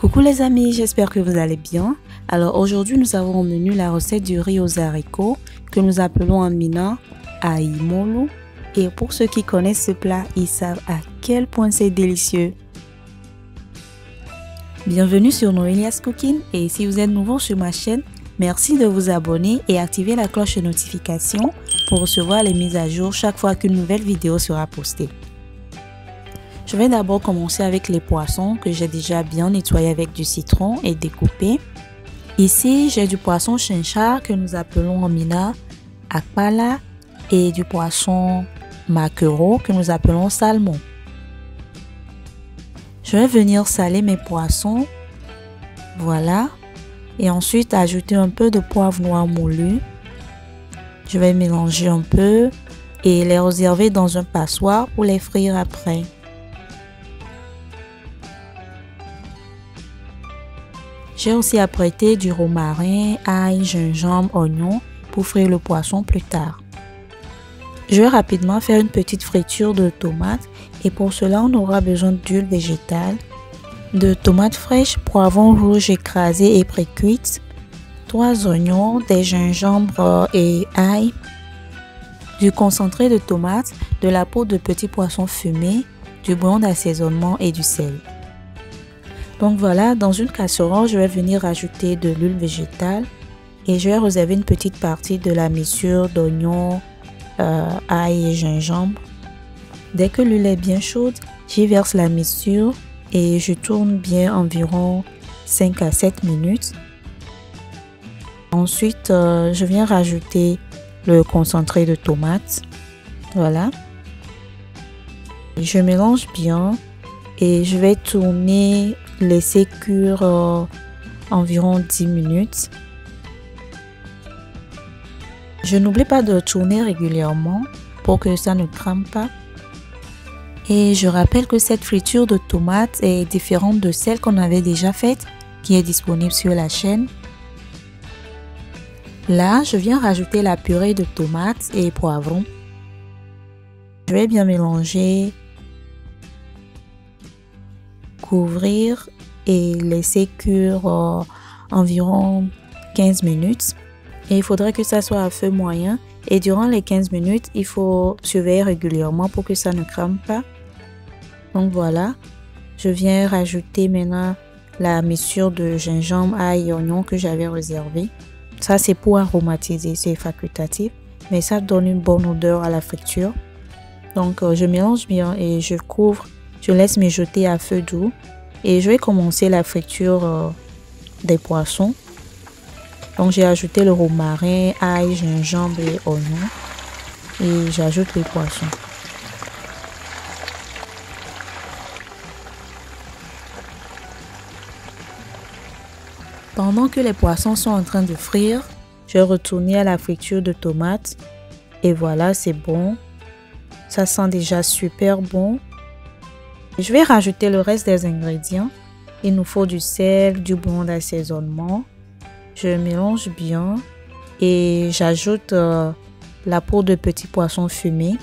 Coucou les amis, j'espère que vous allez bien. Alors aujourd'hui nous avons au menu la recette du riz aux haricots que nous appelons Amina Akpala. Et pour ceux qui connaissent ce plat, ils savent à quel point c'est délicieux. Bienvenue sur Noelia's Cooking, et si vous êtes nouveau sur ma chaîne, merci de vous abonner et activer la cloche de notification pour recevoir les mises à jour chaque fois qu'une nouvelle vidéo sera postée. Je vais d'abord commencer avec les poissons que j'ai déjà bien nettoyé avec du citron et découpé. Ici, j'ai du poisson chinchard que nous appelons Amina Akpala et du poisson maquereau que nous appelons salmon. Je vais venir saler mes poissons. Voilà. Et ensuite, ajouter un peu de poivre noir moulu. Je vais mélanger un peu et les réserver dans un passoire pour les frire après. J'ai aussi apprêté du romarin, ail, gingembre, oignon pour frire le poisson plus tard. Je vais rapidement faire une petite friture de tomates et pour cela on aura besoin d'huile végétale, de tomates fraîches, poivrons rouges écrasés et pré-cuites, 3 oignons, des gingembres et ail, du concentré de tomates, de la peau de petits poissons fumés, du bouillon d'assaisonnement et du sel. Donc voilà, dans une casserole, je vais venir ajouter de l'huile végétale et je vais réserver une petite partie de la mixture d'oignons, ail et gingembre. Dès que l'huile est bien chaude, j'y verse la mixture et je tourne bien environ 5 à 7 minutes. Ensuite, je viens rajouter le concentré de tomates. Voilà. Je mélange bien et je vais tourner. Laissez cuire environ 10 minutes. Je n'oublie pas de tourner régulièrement pour que ça ne crame pas. Et je rappelle que cette friture de tomates est différente de celle qu'on avait déjà faite, qui est disponible sur la chaîne. Là, je viens rajouter la purée de tomates et poivrons. Je vais bien mélanger, couvrir et laisser cuire environ 15 minutes. Et il faudrait que ça soit à feu moyen. Et durant les 15 minutes, il faut surveiller régulièrement pour que ça ne crame pas. Donc voilà, je viens rajouter maintenant la mixture de gingembre, ail et oignon que j'avais réservé. Ça c'est pour aromatiser, c'est facultatif. Mais ça donne une bonne odeur à la friture. Donc je mélange bien et je couvre. Je laisse mijoter à feu doux et je vais commencer la friture des poissons. Donc j'ai ajouté le romarin, ail, gingembre et oignon et j'ajoute les poissons. Pendant que les poissons sont en train de frire, je vais retourner à la friture de tomates et voilà, c'est bon. Ça sent déjà super bon. Je vais rajouter le reste des ingrédients. Il nous faut du sel, du bouillon d'assaisonnement. Je mélange bien et j'ajoute la peau de petits poissons fumés.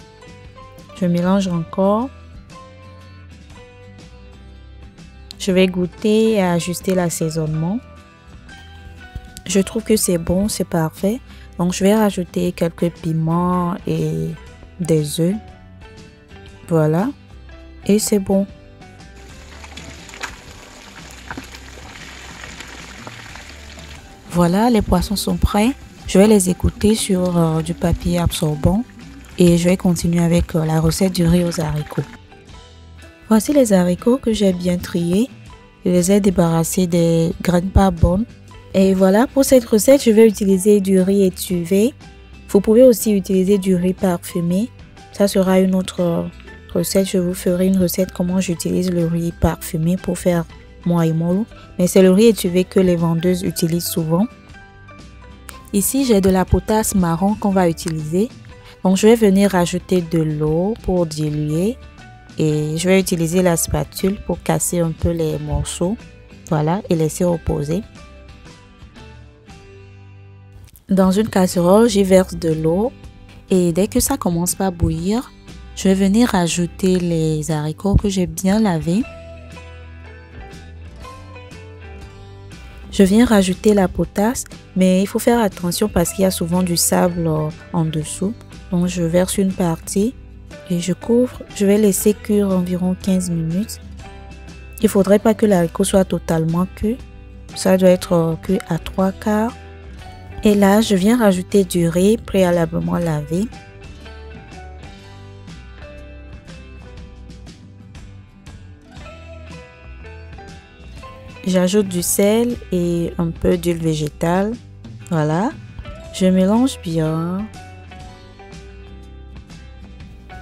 Je mélange encore. Je vais goûter et ajuster l'assaisonnement. Je trouve que c'est bon, c'est parfait. Donc je vais rajouter quelques piments et des œufs. Voilà. Et c'est bon. Voilà, les poissons sont prêts. Je vais les écouter sur du papier absorbant et je vais continuer avec la recette du riz aux haricots. Voici les haricots que j'ai bien triés. Je les ai débarrassés des graines pas bonnes. Et voilà, pour cette recette, je vais utiliser du riz étuvé. Vous pouvez aussi utiliser du riz parfumé. Ça sera une autre recette, je vous ferai une recette comment j'utilise le riz parfumé pour faire mon ayimolou. Mais c'est le riz étuvé que les vendeuses utilisent souvent. Ici j'ai de la potasse marron qu'on va utiliser. Donc je vais venir rajouter de l'eau pour diluer. Et je vais utiliser la spatule pour casser un peu les morceaux. Voilà, et laisser reposer. Dans une casserole, j'y verse de l'eau. Et dès que ça commence pas à bouillir, je vais venir ajouter les haricots que j'ai bien lavés. Je viens rajouter la potasse, mais il faut faire attention parce qu'il y a souvent du sable en dessous. Donc je verse une partie et je couvre. Je vais laisser cuire environ 15 minutes. Il ne faudrait pas que l'haricot soit totalement cuit. Ça doit être cuit à 3/4. Et là, je viens rajouter du riz préalablement lavé. J'ajoute du sel et un peu d'huile végétale. Voilà. Je mélange bien.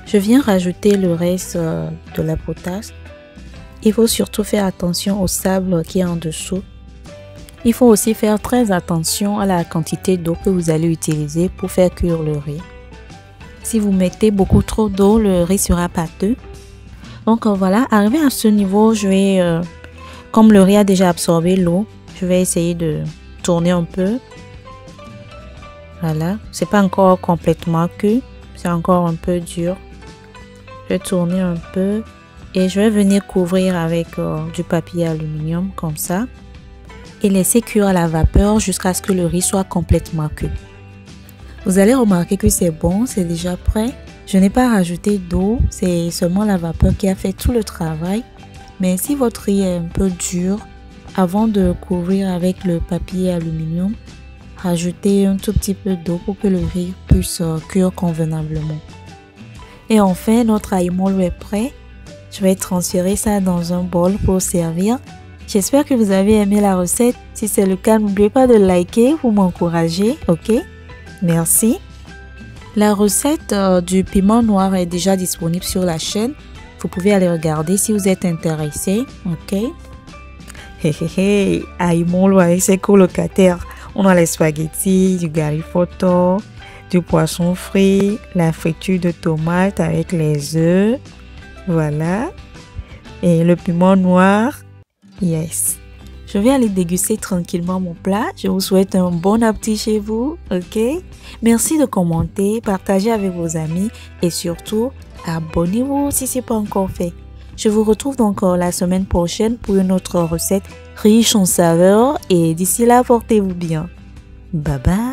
Je viens rajouter le reste de la potasse. Il faut surtout faire attention au sable qui est en dessous. Il faut aussi faire très attention à la quantité d'eau que vous allez utiliser pour faire cuire le riz. Si vous mettez beaucoup trop d'eau, le riz sera pâteux. Donc voilà, arrivé à ce niveau, je vais, comme le riz a déjà absorbé l'eau, je vais essayer de tourner un peu. Voilà, c'est pas encore complètement cuit, c'est encore un peu dur. Je vais tourner un peu et je vais venir couvrir avec du papier aluminium comme ça. Et laisser cuire à la vapeur jusqu'à ce que le riz soit complètement cuit. Vous allez remarquer que c'est bon, c'est déjà prêt. Je n'ai pas rajouté d'eau, c'est seulement la vapeur qui a fait tout le travail. Mais si votre riz est un peu dur, avant de couvrir avec le papier aluminium, rajoutez un tout petit peu d'eau pour que le riz puisse cuire convenablement. Et enfin, notre ayimolou est prêt. Je vais transférer ça dans un bol pour servir. J'espère que vous avez aimé la recette. Si c'est le cas, n'oubliez pas de liker, vous m'encouragez, ok? Merci. La recette du piment noir est déjà disponible sur la chaîne. Vous pouvez aller regarder si vous êtes intéressé, ok? Hé, Ayimolou avec ses colocataires. On a les spaghettis, du garifotto, du poisson frit, la friture de tomates avec les œufs. Voilà. Et le piment noir. Yes. Je vais aller déguster tranquillement mon plat. Je vous souhaite un bon appétit chez vous, ok? Merci de commenter, partager avec vos amis et surtout, abonnez-vous si ce n'est pas encore fait. Je vous retrouve donc la semaine prochaine pour une autre recette riche en saveurs et d'ici là, portez-vous bien. Bye bye!